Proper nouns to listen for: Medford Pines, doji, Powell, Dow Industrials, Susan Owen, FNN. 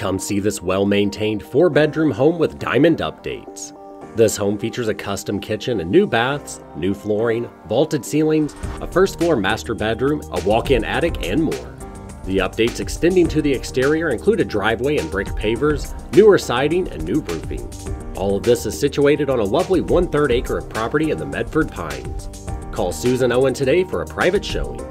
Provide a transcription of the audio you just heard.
Come see this well-maintained 4-bedroom home with diamond updates. This home features a custom kitchen and new baths, new flooring, vaulted ceilings, a first-floor master bedroom, a walk-in attic, and more. The updates extending to the exterior include a driveway and brick pavers, newer siding, and new roofing. All of this is situated on a lovely 1/3 acre of property in the Medford Pines. Call Susan Owen today for a private showing.